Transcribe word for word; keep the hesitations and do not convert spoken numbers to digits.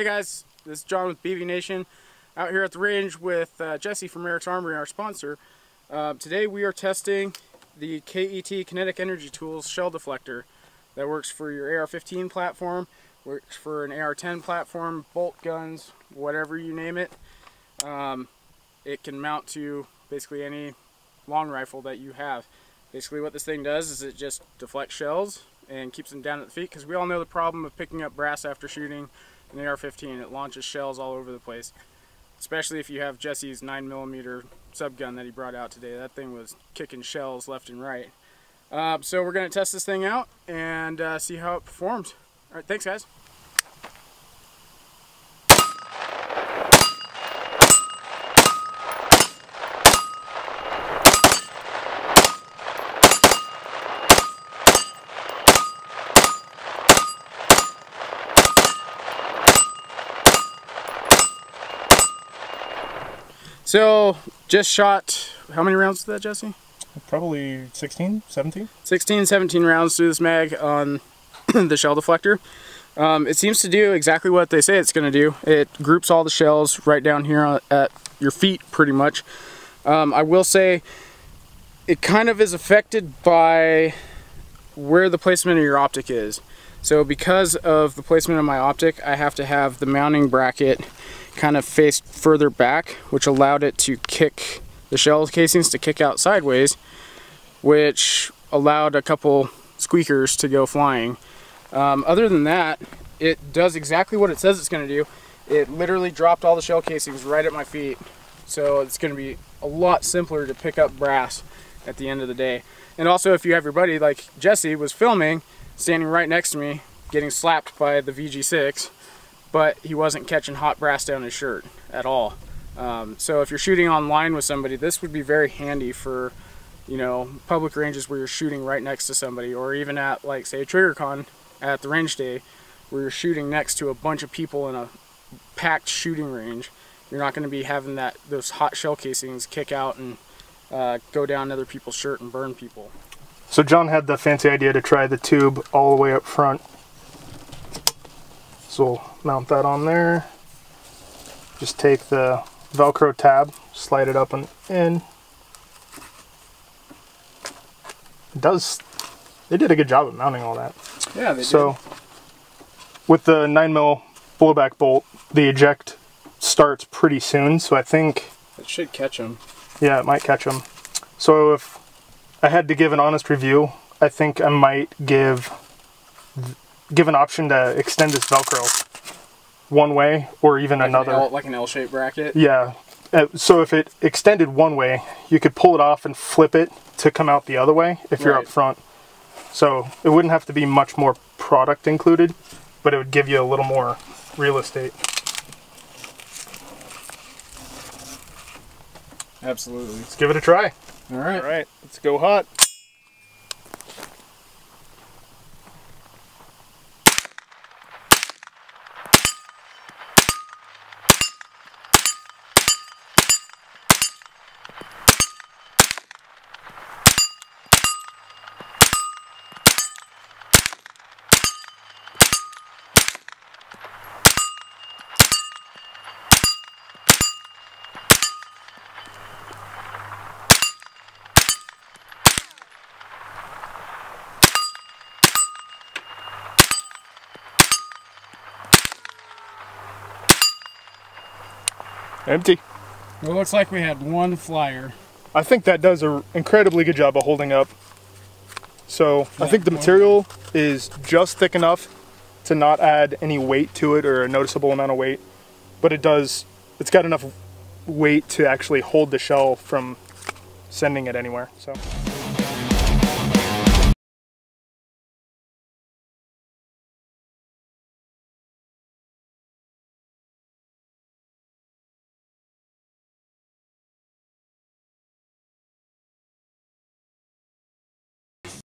Hey guys, this is John with B B Nation, out here at the range with uh, Jesse from Eric's Armory, our sponsor. Uh, today we are testing the K E T Kinetic Energy Tools shell deflector that works for your A R fifteen platform, works for an A R ten platform, bolt guns, whatever you name it. Um, it can mount to basically any long rifle that you have. Basically what this thing does is it just deflects shells and keeps them down at the feet, because we all know the problem of picking up brass after shooting an A R fifteen. It launches shells all over the place, especially if you have Jesse's nine millimeter subgun that he brought out today. That thing was kicking shells left and right. Uh, so we're going to test this thing out and uh, see how it performs. All right, thanks guys. So, just shot, how many rounds did that, Jesse? Probably sixteen, seventeen? sixteen, seventeen rounds through this mag on the shell deflector. Um, it seems to do exactly what they say it's going to do. It groups all the shells right down here at your feet, pretty much. Um, I will say, it kind of is affected by where the placement of your optic is. So because of the placement of my optic, I have to have the mounting bracket kind of faced further back, which allowed it to kick the shell casings to kick out sideways, which allowed a couple squeakers to go flying. Um, other than that, it does exactly what it says it's going to do. It literally dropped all the shell casings right at my feet, so it's going to be a lot simpler to pick up brass at the end of the day. And also, if you have your buddy like Jesse was filming, standing right next to me getting slapped by the V G six, but he wasn't catching hot brass down his shirt at all. Um, so if you're shooting online with somebody, this would be very handy for, you know, public ranges where you're shooting right next to somebody, or even at, like, say, TriggerCon at the range day, where you're shooting next to a bunch of people in a packed shooting range. You're not going to be having that those hot shell casings kick out and uh, go down other people's shirt and burn people. So John had the fancy idea to try the tube all the way up front. So we'll mount that on there. Just take the Velcro tab, slide it up and in. It does, they did a good job of mounting all that. Yeah, they so, did. So with the nine mil blowback bolt, the eject starts pretty soon, so I think... It should catch them. Yeah, it might catch them. So if I had to give an honest review, I think I might give... give an option to extend this Velcro one way or even like another. An L, like an L-shaped bracket? Yeah. So if it extended one way, you could pull it off and flip it to come out the other way if you're right up front. So it wouldn't have to be much more product included, but it would give you a little more real estate. Absolutely. Let's give it a try. All right. All right. Let's go hot. Empty. Well, it looks like we had one flyer. I think that does an incredibly good job of holding up. So yeah, I think the material is just thick enough to not add any weight to it or a noticeable amount of weight, but it does, it's got enough weight to actually hold the shell from sending it anywhere. So.